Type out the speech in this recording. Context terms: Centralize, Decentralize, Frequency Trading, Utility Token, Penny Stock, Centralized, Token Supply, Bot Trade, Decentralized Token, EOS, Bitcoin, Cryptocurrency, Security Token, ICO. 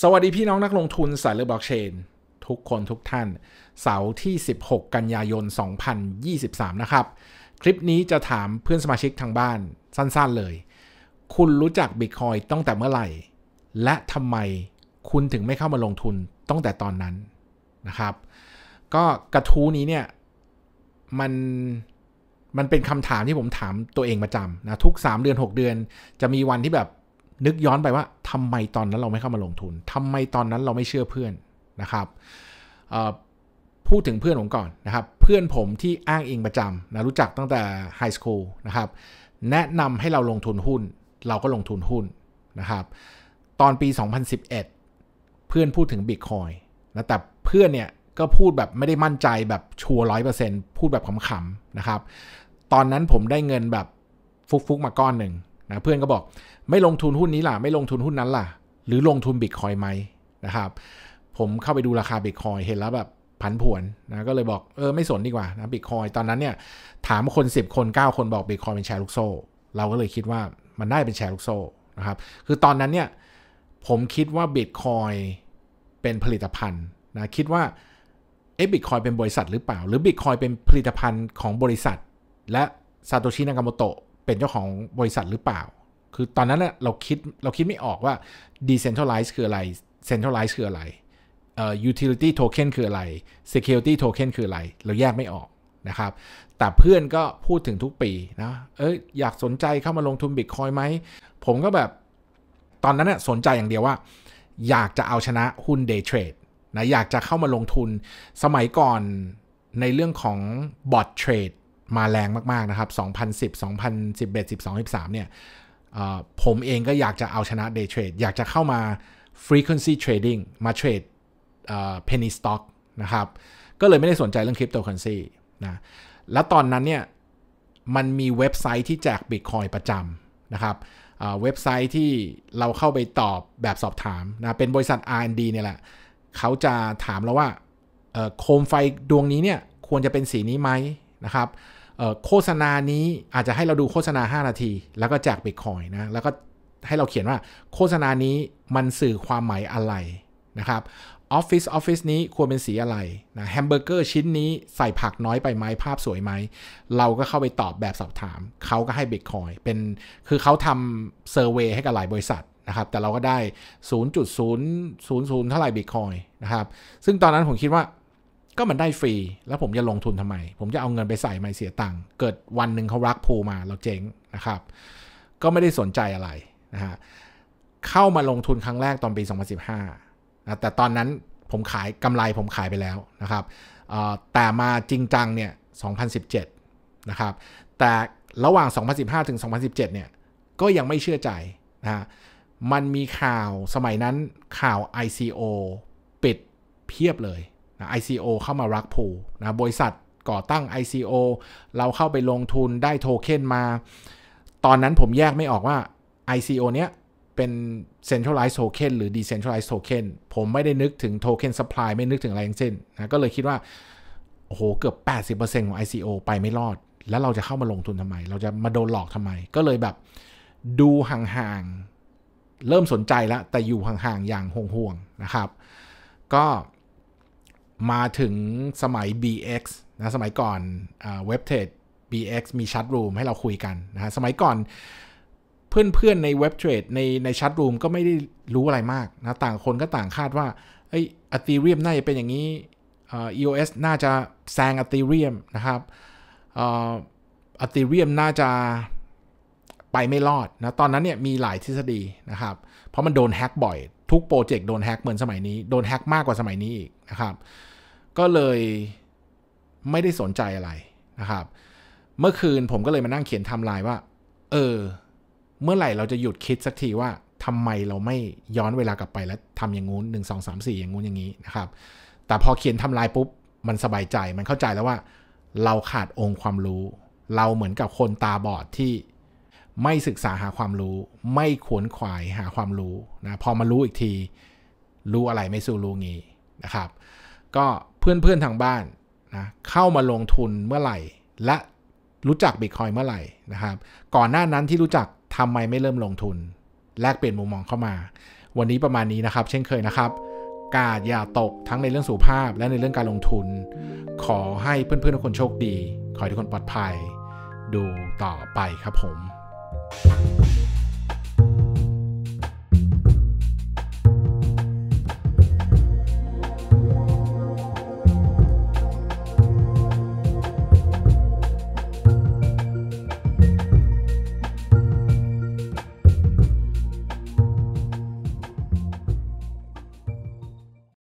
สวัสดีพี่น้องนักลงทุนสายเลือกบล็อกเชนทุกคนทุกท่านเสาร์ที่16กันยายน2023นะครับคลิปนี้จะถามเพื่อนสมาชิกทางบ้านสั้นๆเลยคุณรู้จัก Bitcoin ตั้งแต่เมื่อไหร่และทำไมคุณถึงไม่เข้ามาลงทุนตั้งแต่ตอนนั้นนะครับก็กระทู้นี้เนี่ยมันเป็นคำถามที่ผมถามตัวเองประจำนะทุก3เดือน6เดือนจะมีวันที่แบบนึกย้อนไปว่าทำไมตอนนั้นเราไม่เข้ามาลงทุนทำไมตอนนั้นเราไม่เชื่อเพื่อนนะครับพูดถึงเพื่อนผมก่อนนะครับเพื่อนผมที่อ้างอิงประจำนะรู้จักตั้งแต่ไฮสคูลนะครับแนะนำให้เราลงทุนหุ้นเราก็ลงทุนหุ้นนะครับตอนปี2011เพื่อนพูดถึง Bitcoin นะแต่เพื่อนเนี่ยก็พูดแบบไม่ได้มั่นใจแบบชัวร์ 100% พูดแบบขำๆนะครับตอนนั้นผมได้เงินแบบฟุกๆมาก้อนหนึ่งนะเพื่อนก็บอกไม่ลงทุนหุ้นนี้ล่ะไม่ลงทุนหุ้นนั้นล่ะหรือลงทุน Bitcoin ไหมนะครับผมเข้าไปดูราคา Bitcoin เห็นแล้วแบบผันผวนนะก็เลยบอกไม่สนดีกว่านะ Bitcoin ตอนนั้นเนี่ยถามคน10คน9คนบอก Bitcoin เป็นแชร์ลูกโซ่เราก็เลยคิดว่ามันได้เป็นแชร์ลูกโซ่นะครับคือตอนนั้นเนี่ยผมคิดว่า Bitcoin เป็นผลิตภัณฑ์นะคิดว่าBitcoin เป็นบริษัทหรือเปล่าหรือ Bitcoin เป็นผลิตภัณฑ์ของบริษัทและซาโตชิ นากาโมโตะเป็นเจ้าของบริษัทหรือเปล่าคือตอนนั้นเราคิดไม่ออกว่า Decentralize คืออะไร Centralize คืออะไรUtility Token คืออะไร Security Token คืออะไรเราแยกไม่ออกนะครับแต่เพื่อนก็พูดถึงทุกปีนะอยากสนใจเข้ามาลงทุน Bitcoin ไหมผมก็แบบตอนนั้นสนใจอย่างเดียวว่าอยากจะเอาชนะหุ้น Day Tradeนะอยากจะเข้ามาลงทุนสมัยก่อนในเรื่องของ Bot Trade มาแรงมากๆนะครับ2010 2011 12 13เนี่ยผมเองก็อยากจะเอาชนะ Day Trade อยากจะเข้ามา Frequency Trading มาเทรดPenny Stock นะครับก็เลยไม่ได้สนใจเรื่อง Cryptocurrency นะแล้วตอนนั้นเนี่ยมันมีเว็บไซต์ที่แจก Bitcoin ประจำนะครับเว็บไซต์ที่เราเข้าไปตอบแบบสอบถามนะเป็นบริษัท R&D เนี่ยแหละเขาจะถามเราว่าโคมไฟดวงนี้เนี่ยควรจะเป็นสีนี้ไหมนะครับโฆษณานี้อาจจะให้เราดูโฆษณา5นาทีแล้วก็แจก Bitcoin นะแล้วก็ให้เราเขียนว่าโฆษณานี้มันสื่อความหมายอะไรนะครับออฟฟิศนี้ควรเป็นสีอะไรนะแฮมเบอร์เกอร์ชิ้นนี้ใส่ผักน้อยไปไหมภาพสวยไหมเราก็เข้าไปตอบแบบสอบถามเขาก็ให้ Bitcoin เป็นคือเขาทำเซอร์เวย์ให้กับหลายบริษัทนะครับแต่เราก็ได้ 0.000 เท่าไหร่ Bitcoin นะครับซึ่งตอนนั้นผมคิดว่าก็มันได้ฟรีแล้วผมจะลงทุนทำไมผมจะเอาเงินไปใส่ไม่เสียตังค์เกิดวันหนึ่งเขารักพูมาเราเจ๊งนะครับก็ไม่ได้สนใจอะไรนะฮะเข้ามาลงทุนครั้งแรกตอนปี2015นะแต่ตอนนั้นผมขายกำไรผมขายไปแล้วนะครับแต่มาจริงจังเนี่ย2017นะครับแต่ระหว่าง2015ถึง2017เนี่ยก็ยังไม่เชื่อใจนะฮะมันมีข่าวสมัยนั้นข่าว ICO ปิดเพียบเลยนะ ICO เข้ามารักพูนะบริษัทก่อตั้ง ICO เราเข้าไปลงทุนได้โทเค็นมาตอนนั้นผมแยกไม่ออกว่า ICO เนี้ยเป็น Centralized Token หรือ Decentralized Token ผมไม่ได้นึกถึง Token Supply ไม่นึกถึงอะไรทั้งสิ้นนะก็เลยคิดว่าโอ้โหเกือบ 80% ของ ICO ไปไม่รอดแล้วเราจะเข้ามาลงทุนทำไมเราจะมาโดนหลอกทำไมก็เลยแบบดูห่างๆเริ่มสนใจแล้วแต่อยู่ห่างๆอย่างห่วงๆนะครับก็มาถึงสมัย BX นะสมัยก่อนเว็บเทรด BX มีแชทรูมให้เราคุยกันนะสมัยก่อนเพื่อนๆในเว็บเทรดในแชทรูมก็ไม่ได้รู้อะไรมากนะต่างคนก็ต่างคาดว่าอัตเรียมน่าจะเป็นอย่างนี้ EOS น่าจะแซงอัตเรียมนะครับอัตเรียมน่าจะไปไม่รอดนะตอนนั้นเนี่ยมีหลายทฤษฎีนะครับเพราะมันโดนแฮกบ่อยทุกโปรเจกต์โดนแฮกเหมือนสมัยนี้โดนแฮกมากกว่าสมัยนี้อีกนะครับก็เลยไม่ได้สนใจอะไรนะครับเมื่อคืนผมก็เลยมานั่งเขียนไทม์ไลน์ว่าเมื่อไหร่เราจะหยุดคิดสักทีว่าทำไมเราไม่ย้อนเวลากลับไปแล้วทำอย่างงู้น1 2 3 4อย่างงู้นอย่างนี้นะครับแต่พอเขียนไทม์ไลน์ปุ๊บมันสบายใจมันเข้าใจแล้วว่าเราขาดองค์ความรู้เราเหมือนกับคนตาบอดที่ไม่ศึกษาหาความรู้ไม่ขวนขวายหาความรู้นะพอมารู้อีกทีรู้อะไรไม่สู้รู้งี้นะครับก็เพื่อนๆทางบ้านนะเข้ามาลงทุนเมื่อไหร่และรู้จัก Bitcoin เมื่อไหร่นะครับก่อนหน้านั้นที่รู้จักทำไมไม่เริ่มลงทุนแลกเปลี่ยนมุมมองเข้ามา วันนี้ประมาณนี้นะครับเช่นเคยนะครับกาดอย่าตกทั้งในเรื่องสุขภาพและในเรื่องการลงทุนขอให้เพื่อนๆทุกคนโชคดีขอให้ทุกคนปลอดภัยดูต่อไปครับผม